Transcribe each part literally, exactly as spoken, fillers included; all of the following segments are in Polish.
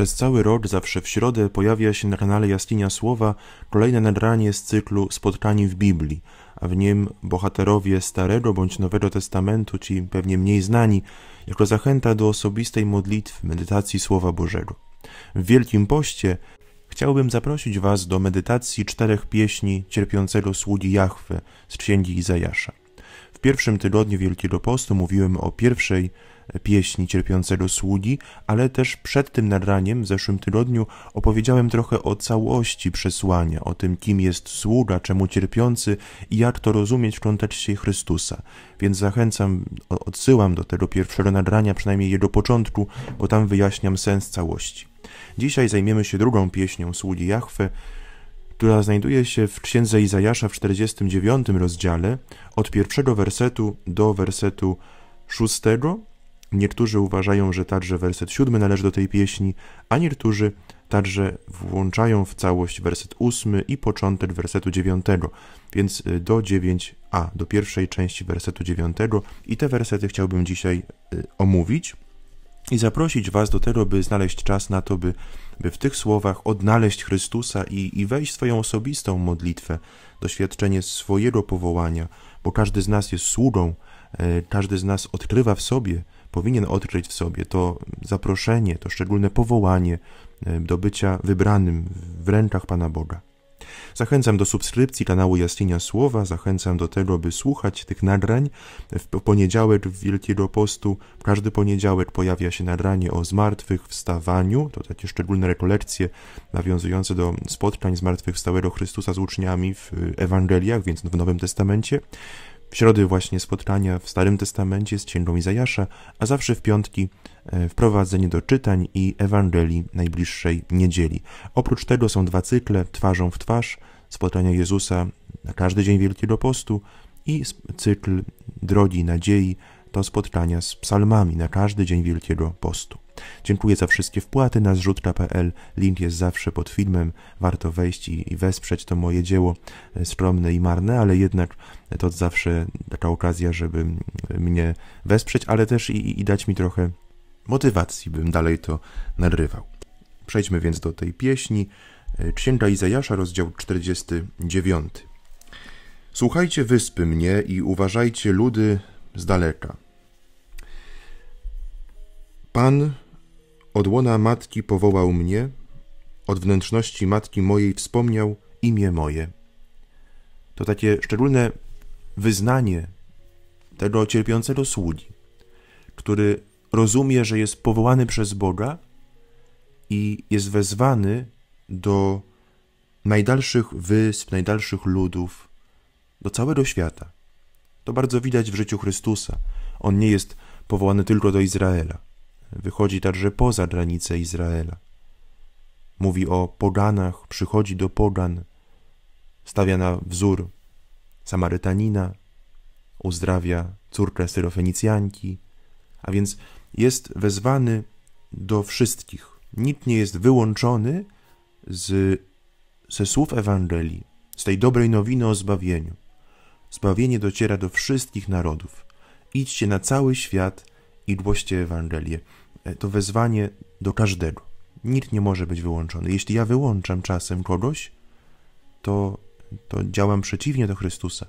Przez cały rok, zawsze w środę, pojawia się na kanale Jaskinia Słowa kolejne nagranie z cyklu Spotkanie w Biblii, a w nim bohaterowie Starego bądź Nowego Testamentu, ci pewnie mniej znani, jako zachęta do osobistej modlitwy, medytacji Słowa Bożego. W Wielkim Poście chciałbym zaprosić Was do medytacji czterech pieśni cierpiącego sługi Jahwe z Księgi Izajasza. W pierwszym tygodniu Wielkiego Postu mówiłem o pierwszej pieśni cierpiącego sługi, ale też przed tym nagraniem w zeszłym tygodniu opowiedziałem trochę o całości przesłania, o tym, kim jest sługa, czemu cierpiący i jak to rozumieć w kontekście Chrystusa. Więc zachęcam, odsyłam do tego pierwszego nagrania, przynajmniej jego początku, bo tam wyjaśniam sens całości. Dzisiaj zajmiemy się drugą pieśnią sługi Jahwe, która znajduje się w Księdze Izajasza w czterdziestym dziewiątym rozdziale, od pierwszego wersetu do wersetu szóstego. Niektórzy uważają, że także werset siódmy należy do tej pieśni, a niektórzy także włączają w całość werset ósmy i początek wersetu dziewiątego, więc do dziewięć a, do pierwszej części wersetu dziewiątego. I te wersety chciałbym dzisiaj omówić i zaprosić Was do tego, by znaleźć czas na to, by, by w tych słowach odnaleźć Chrystusa i, i wejść w swoją osobistą modlitwę, doświadczenie swojego powołania, bo każdy z nas jest sługą, każdy z nas odkrywa w sobie, powinien odkryć w sobie to zaproszenie, to szczególne powołanie do bycia wybranym w rękach Pana Boga. Zachęcam do subskrypcji kanału Jaskinia Słowa, zachęcam do tego, by słuchać tych nagrań. W poniedziałek Wielkiego Postu, w każdy poniedziałek pojawia się nagranie o zmartwychwstawaniu, to takie szczególne rekolekcje nawiązujące do spotkań zmartwychwstałego Chrystusa z uczniami w Ewangeliach, więc w Nowym Testamencie. W środę właśnie spotkania w Starym Testamencie z Księgą Izajasza, a zawsze w piątki wprowadzenie do czytań i Ewangelii najbliższej niedzieli. Oprócz tego są dwa cykle, Twarzą w twarz, spotkania Jezusa na każdy dzień Wielkiego Postu i cykl Drogi i Nadziei, to spotkania z psalmami na każdy dzień Wielkiego Postu. Dziękuję za wszystkie wpłaty na zrzutka kropka p l, link jest zawsze pod filmem, warto wejść i, i wesprzeć to moje dzieło skromne i marne, ale jednak to zawsze taka okazja, żeby mnie wesprzeć, ale też i, i dać mi trochę motywacji, bym dalej to nagrywał. Przejdźmy więc do tej pieśni, Księga Izajasza, rozdział czterdziesty dziewiąty. Słuchajcie wyspy mnie i uważajcie ludy z daleka. Pan od łona matki powołał mnie, od wnętrzności matki mojej wspomniał imię moje. To takie szczególne wyznanie tego cierpiącego sługi, który rozumie, że jest powołany przez Boga i jest wezwany do najdalszych wysp, najdalszych ludów, do całego świata. To bardzo widać w życiu Chrystusa. On nie jest powołany tylko do Izraela. Wychodzi także poza granice Izraela. Mówi o poganach, przychodzi do pogan, stawia na wzór Samarytanina, uzdrawia córkę Syrofenicjanki, a więc jest wezwany do wszystkich. Nikt nie jest wyłączony z, ze słów Ewangelii, z tej dobrej nowiny o zbawieniu. Zbawienie dociera do wszystkich narodów. Idźcie na cały świat i głoście Ewangelię. To wezwanie do każdego. Nikt nie może być wyłączony. Jeśli ja wyłączam czasem kogoś, to, to działam przeciwnie do Chrystusa.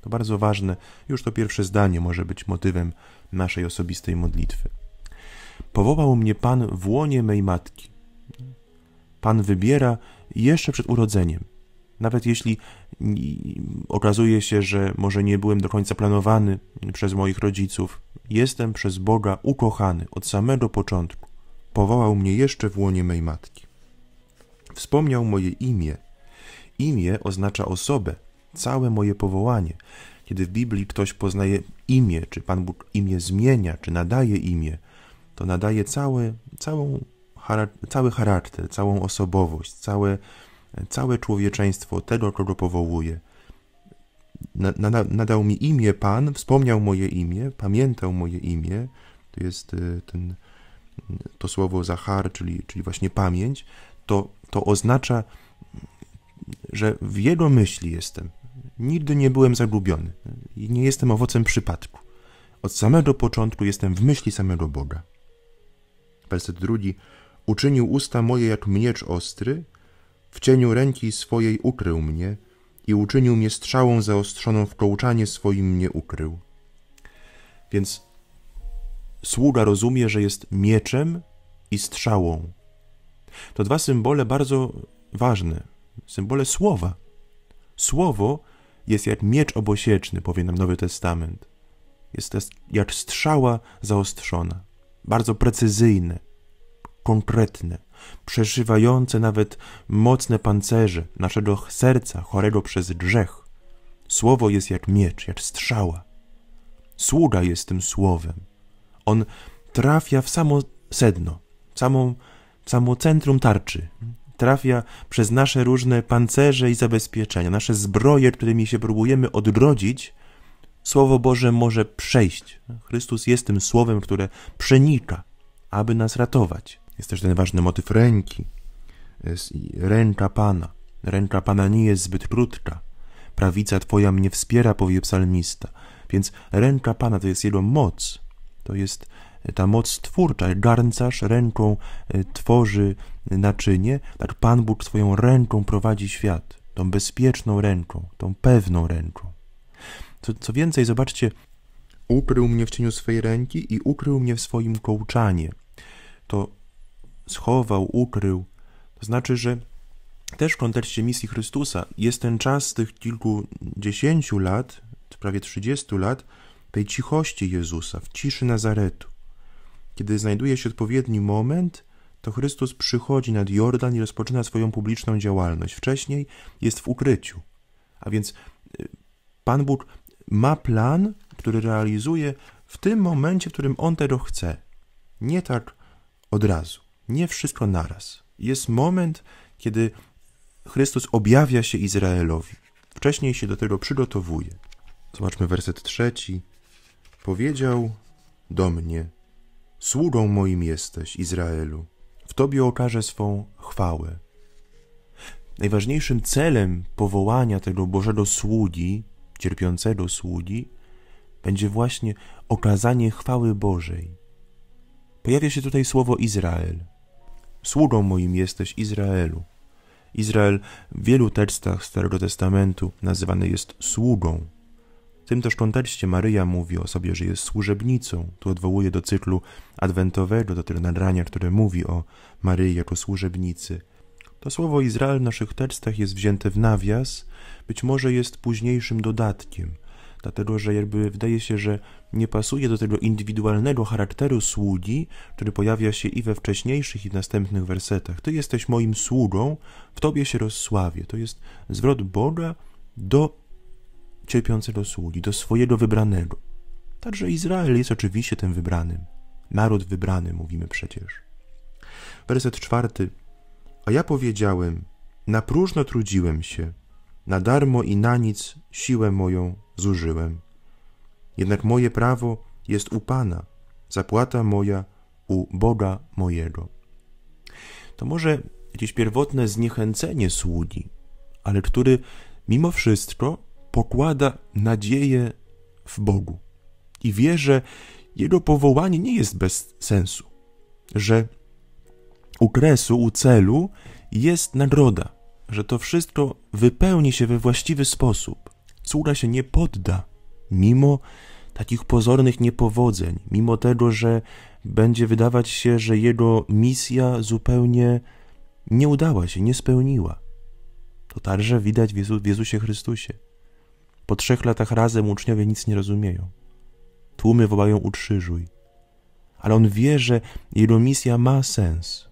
To bardzo ważne. Już to pierwsze zdanie może być motywem naszej osobistej modlitwy. Powołał mnie Pan w łonie mej matki. Pan wybiera jeszcze przed urodzeniem. Nawet jeśli okazuje się, że może nie byłem do końca planowany przez moich rodziców, jestem przez Boga ukochany od samego początku. Powołał mnie jeszcze w łonie mej matki. Wspomniał moje imię. Imię oznacza osobę, całe moje powołanie. Kiedy w Biblii ktoś poznaje imię, czy Pan Bóg imię zmienia, czy nadaje imię, to nadaje cały, całą, cały charakter, całą osobowość, całe Całe człowieczeństwo tego, kogo powołuje. Nadał mi imię Pan, wspomniał moje imię, pamiętał moje imię. To jest ten, to słowo zachar, czyli, czyli właśnie pamięć. To, to oznacza, że w Jego myśli jestem. Nigdy nie byłem zagubiony. Nie jestem owocem przypadku. Od samego początku jestem w myśli samego Boga. Werset drugi. Uczynił usta moje jak miecz ostry, w cieniu ręki swojej ukrył mnie i uczynił mnie strzałą zaostrzoną w kołczanie swoim mnie ukrył. Więc sługa rozumie, że jest mieczem i strzałą. To dwa symbole bardzo ważne, symbole słowa. Słowo jest jak miecz obosieczny, powie nam Nowy Testament. Jest jak strzała zaostrzona, bardzo precyzyjne, konkretne, przeszywające nawet mocne pancerze naszego serca chorego przez grzech. Słowo jest jak miecz, jak strzała. Sługa jest tym słowem. On trafia w samo sedno, w samą, w samo centrum tarczy. Trafia przez nasze różne pancerze i zabezpieczenia, nasze zbroje, którymi się próbujemy odgrodzić. Słowo Boże może przejść. Chrystus jest tym słowem, które przenika, aby nas ratować. Jest też ten ważny motyw ręki. Ręka Pana. Ręka Pana nie jest zbyt krótka. Prawica Twoja mnie wspiera, powie psalmista. Więc ręka Pana to jest Jego moc. To jest ta moc twórcza. Garncarz ręką tworzy naczynie. Tak Pan Bóg swoją ręką prowadzi świat. Tą bezpieczną ręką, tą pewną ręką. Co, co więcej, zobaczcie, ukrył mnie w cieniu swej ręki i ukrył mnie w swoim kołczanie. To schował, ukrył. To znaczy, że też w kontekście misji Chrystusa jest ten czas tych kilkudziesięciu lat, prawie trzydziestu lat, tej cichości Jezusa, w ciszy Nazaretu. Kiedy znajduje się odpowiedni moment, to Chrystus przychodzi nad Jordan i rozpoczyna swoją publiczną działalność. Wcześniej jest w ukryciu. A więc Pan Bóg ma plan, który realizuje w tym momencie, w którym On tego chce. Nie tak od razu, nie wszystko naraz. Jest moment, kiedy Chrystus objawia się Izraelowi. Wcześniej się do tego przygotowuje. Zobaczmy werset trzeci. Powiedział do mnie, sługą moim jesteś, Izraelu, w Tobie okażę swą chwałę. Najważniejszym celem powołania tego Bożego sługi, cierpiącego sługi, będzie właśnie okazanie chwały Bożej. Pojawia się tutaj słowo Izrael. Sługą moim jesteś, Izraelu. Izrael w wielu tekstach Starego Testamentu nazywany jest sługą. W tym też kontekście Maryja mówi o sobie, że jest służebnicą. Tu odwołuje do cyklu adwentowego, do tego nagrania, które mówi o Maryi jako służebnicy. To słowo Izrael w naszych tekstach jest wzięte w nawias, być może jest późniejszym dodatkiem, dlatego że jakby wydaje się, że nie pasuje do tego indywidualnego charakteru sługi, który pojawia się i we wcześniejszych, i w następnych wersetach. Ty jesteś moim sługą, w Tobie się rozsławię. To jest zwrot Boga do cierpiącego sługi, do swojego wybranego. Także Izrael jest oczywiście tym wybranym. Naród wybrany, mówimy przecież. Werset czwarty. A ja powiedziałem, na próżno trudziłem się, na darmo i na nic siłę moją zużyłem. Jednak moje prawo jest u Pana, zapłata moja u Boga mojego. To może jakieś pierwotne zniechęcenie sługi, ale który mimo wszystko pokłada nadzieję w Bogu i wie, że jego powołanie nie jest bez sensu, że u kresu, u celu jest nagroda, że to wszystko wypełni się we właściwy sposób. Sługa się nie podda, mimo takich pozornych niepowodzeń, mimo tego, że będzie wydawać się, że jego misja zupełnie nie udała się, nie spełniła. To także widać w, Jezu, w Jezusie Chrystusie. Po trzech latach razem uczniowie nic nie rozumieją. Tłumy wołają ukrzyżuj. Ale on wie, że jego misja ma sens.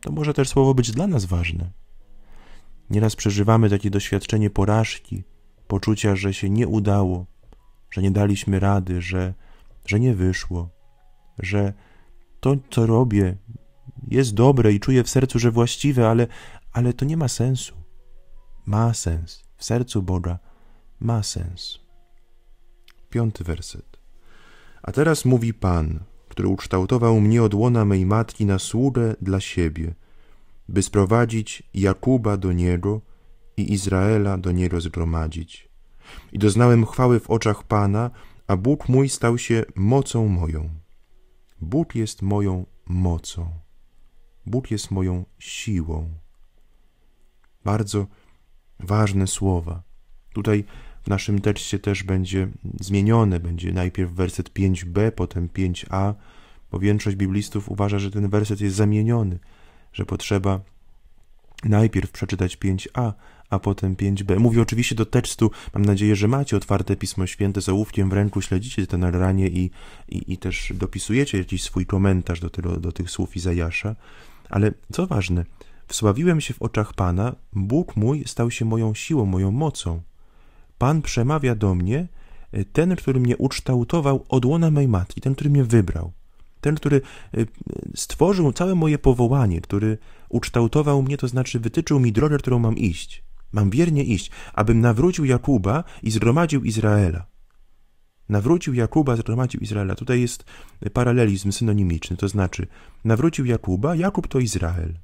To może też słowo być dla nas ważne. Nieraz przeżywamy takie doświadczenie porażki, poczucia, że się nie udało, że nie daliśmy rady, że, że nie wyszło, że to, co robię, jest dobre i czuję w sercu, że właściwe, ale, ale to nie ma sensu. Ma sens. W sercu Boga ma sens. Piąty werset. A teraz mówi Pan, który ukształtował mnie od łona mej matki na sługę dla siebie, by sprowadzić Jakuba do Niego i Izraela do Niego zgromadzić. I doznałem chwały w oczach Pana, a Bóg mój stał się mocą moją. Bóg jest moją mocą. Bóg jest moją siłą. Bardzo ważne słowa. Tutaj w naszym tekście też będzie zmienione, będzie najpierw werset pięć b, potem pięć a, bo większość biblistów uważa, że ten werset jest zamieniony, że potrzeba najpierw przeczytać pięć a, a potem pięć b. Mówię oczywiście do tekstu, mam nadzieję, że macie otwarte Pismo Święte z ołówkiem w ręku, śledzicie to nagranie i, i, i też dopisujecie jakiś swój komentarz do, tego, do tych słów Izajasza. Ale co ważne, wsławiłem się w oczach Pana, Bóg mój stał się moją siłą, moją mocą. Pan przemawia do mnie, ten, który mnie ukształtował od łona mej matki, ten, który mnie wybrał. Ten, który stworzył całe moje powołanie, który ukształtował mnie, to znaczy wytyczył mi drogę, którą mam iść. Mam wiernie iść, abym nawrócił Jakuba i zgromadził Izraela. Nawrócił Jakuba, zgromadził Izraela. Tutaj jest paralelizm synonimiczny, to znaczy nawrócił Jakuba, Jakub to Izrael.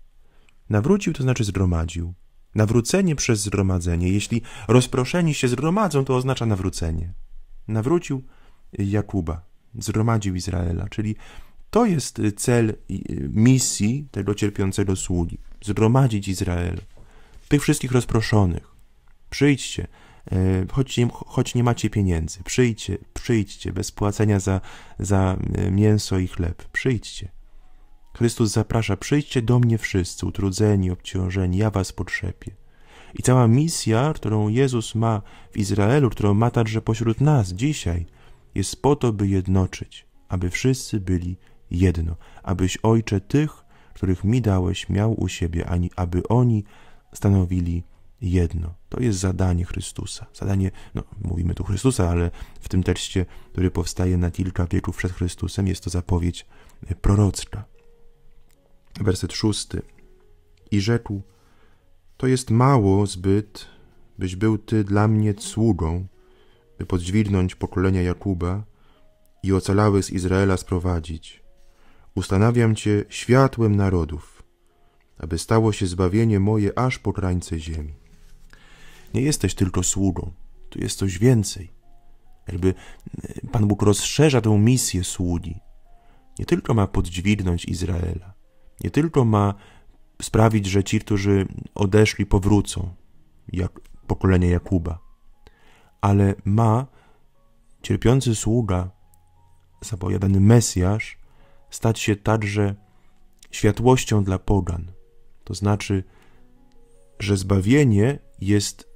Nawrócił to znaczy zgromadził. Nawrócenie przez zgromadzenie. Jeśli rozproszeni się zgromadzą, to oznacza nawrócenie. Nawrócił Jakuba, zgromadził Izraela, czyli to jest cel misji tego cierpiącego sługi. Zgromadzić Izrael. Tych wszystkich rozproszonych. Przyjdźcie, choć nie, choć nie macie pieniędzy. Przyjdźcie, przyjdźcie, bez płacenia za, za mięso i chleb. Przyjdźcie. Chrystus zaprasza, przyjdźcie do mnie wszyscy, utrudzeni, obciążeni, ja was potrzepię. I cała misja, którą Jezus ma w Izraelu, którą ma także pośród nas dzisiaj, jest po to, by jednoczyć, aby wszyscy byli jedno, abyś, Ojcze, tych, których mi dałeś, miał u siebie, ani aby oni stanowili jedno. To jest zadanie Chrystusa. Zadanie, no mówimy tu Chrystusa, ale w tym tekście, który powstaje na kilka wieków przed Chrystusem, jest to zapowiedź prorocka. Werset szósty. I rzekł, to jest mało zbyt, byś był ty dla mnie sługą, by podźwignąć pokolenia Jakuba i ocalałych z Izraela sprowadzić. Ustanawiam cię światłem narodów, aby stało się zbawienie moje aż po krańce ziemi. Nie jesteś tylko sługą, tu jest coś więcej. Jakby Pan Bóg rozszerza tę misję sługi. Nie tylko ma podźwignąć Izraela, nie tylko ma sprawić, że ci, którzy odeszli, powrócą, jak pokolenie Jakuba, ale ma cierpiący sługa, zapowiadany Mesjasz, stać się także światłością dla pogan. To znaczy, że zbawienie jest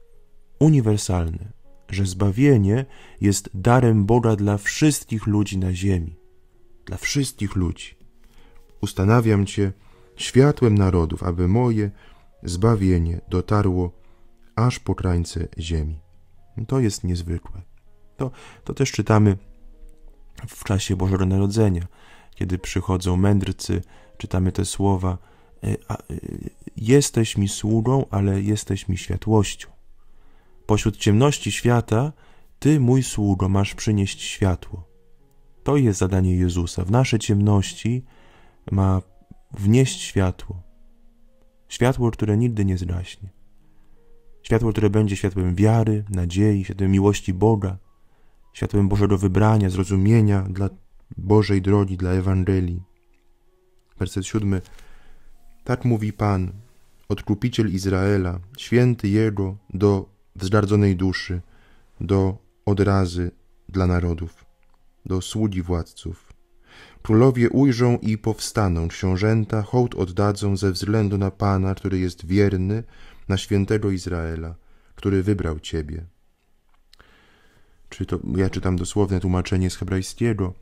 uniwersalne, że zbawienie jest darem Boga dla wszystkich ludzi na ziemi, dla wszystkich ludzi. Ustanawiam cię światłem narodów, aby moje zbawienie dotarło aż po krańce ziemi. To jest niezwykłe. To, to też czytamy w czasie Bożego Narodzenia, kiedy przychodzą mędrcy, czytamy te słowa: jesteś mi sługą, ale jesteś mi światłością. Pośród ciemności świata ty, mój sługo, masz przynieść światło. To jest zadanie Jezusa. W nasze ciemności ma wnieść światło. Światło, które nigdy nie zgaśnie. Światło, które będzie światłem wiary, nadziei, światłem miłości Boga, światłem Bożego wybrania, zrozumienia dla Bożej drogi, dla Ewangelii. Werset siódmy. Tak mówi Pan, Odkupiciel Izraela, święty Jego do wzgardzonej duszy, do odrazy dla narodów, do sługi władców. Królowie ujrzą i powstaną, książęta hołd oddadzą ze względu na Pana, który jest wierny, na świętego Izraela, który wybrał Ciebie. Czy to, ja czytam dosłowne tłumaczenie z hebrajskiego,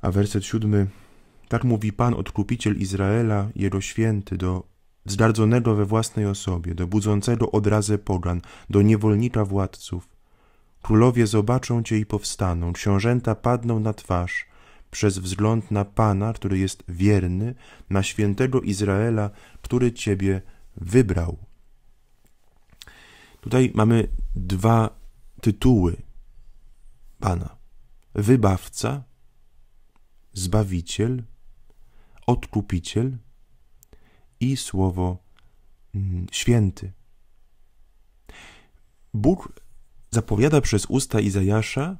a werset siódmy. Tak mówi Pan, Odkupiciel Izraela, Jego święty, do wzgardzonego we własnej osobie, do budzącego odrazę pogan, do niewolnika władców. Królowie zobaczą Cię i powstaną, książęta padną na twarz, przez wzgląd na Pana, który jest wierny, na świętego Izraela, który Ciebie wybrał. Tutaj mamy dwa tytuły Pana. Wybawca, Zbawiciel, Odkupiciel i słowo święty. Bóg zapowiada przez usta Izajasza,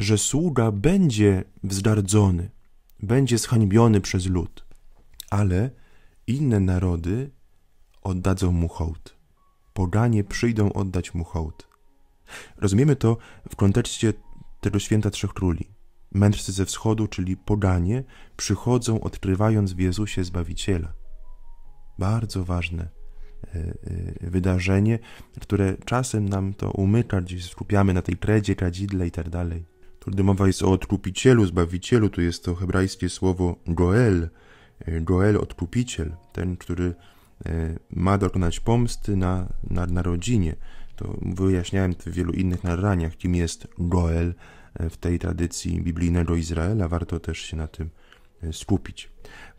że sługa będzie wzgardzony, będzie zhańbiony przez lud, ale Inne narody oddadzą mu hołd. Poganie przyjdą oddać mu hołd. Rozumiemy to w kontekście tego święta Trzech Króli. Mędrcy ze wschodu, czyli poganie, przychodzą odkrywając w Jezusie Zbawiciela. Bardzo ważne wydarzenie, które czasem nam to umyka, gdzieś skupiamy na tej kredzie, kadzidle i tak dalej. Gdy mowa jest o odkupicielu, zbawicielu, to jest to hebrajskie słowo goel, goel, odkupiciel, ten, który ma dokonać pomsty na, na narodzinie. To wyjaśniałem w wielu innych narraniach, kim jest goel w tej tradycji biblijnego Izraela. Warto też się na tym skupić.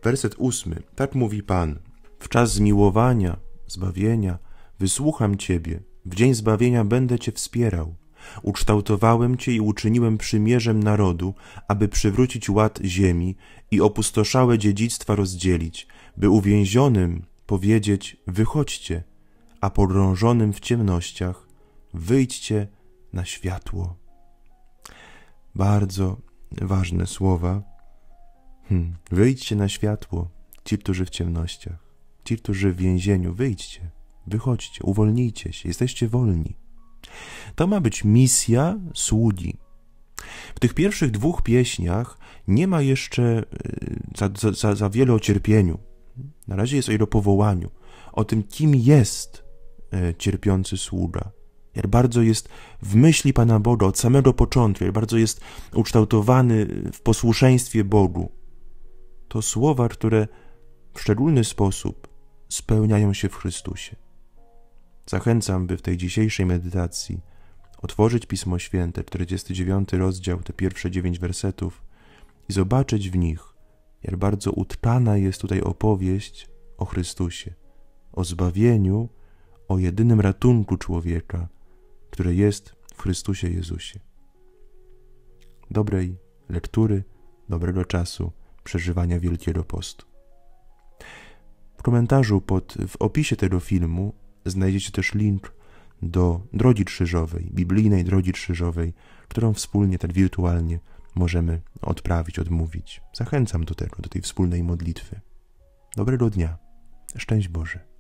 Werset ósmy. Tak mówi Pan. W czas zmiłowania, zbawienia, wysłucham Ciebie. W dzień zbawienia będę Cię wspierał. Ukształtowałem Cię i uczyniłem przymierzem narodu, aby przywrócić ład ziemi i opustoszałe dziedzictwa rozdzielić, by uwięzionym powiedzieć: wychodźcie, a pogrążonym w ciemnościach: wyjdźcie na światło. Bardzo ważne słowa. Hmm. Wyjdźcie na światło, ci, którzy w ciemnościach, ci, którzy w więzieniu, wyjdźcie, wychodźcie, uwolnijcie się, jesteście wolni. To ma być misja sługi. W tych pierwszych dwóch pieśniach nie ma jeszcze za, za, za wiele o cierpieniu. Na razie jest o jego powołaniu, o tym, kim jest cierpiący sługa. Jak bardzo jest w myśli Pana Boga od samego początku, jak bardzo jest ukształtowany w posłuszeństwie Bogu. To słowa, które w szczególny sposób spełniają się w Chrystusie. Zachęcam, by w tej dzisiejszej medytacji otworzyć Pismo Święte, czterdziesty dziewiąty rozdział, te pierwsze dziewięć wersetów i zobaczyć w nich, jak bardzo utkana jest tutaj opowieść o Chrystusie, o zbawieniu, o jedynym ratunku człowieka, który jest w Chrystusie Jezusie. Dobrej lektury, dobrego czasu przeżywania Wielkiego Postu. W komentarzu pod, w opisie tego filmu znajdziecie też link do Drogi Krzyżowej, biblijnej Drogi Krzyżowej, którą wspólnie, tak wirtualnie, możemy odprawić, odmówić. Zachęcam do tego, do tej wspólnej modlitwy. Dobrego dnia. Szczęść Boże.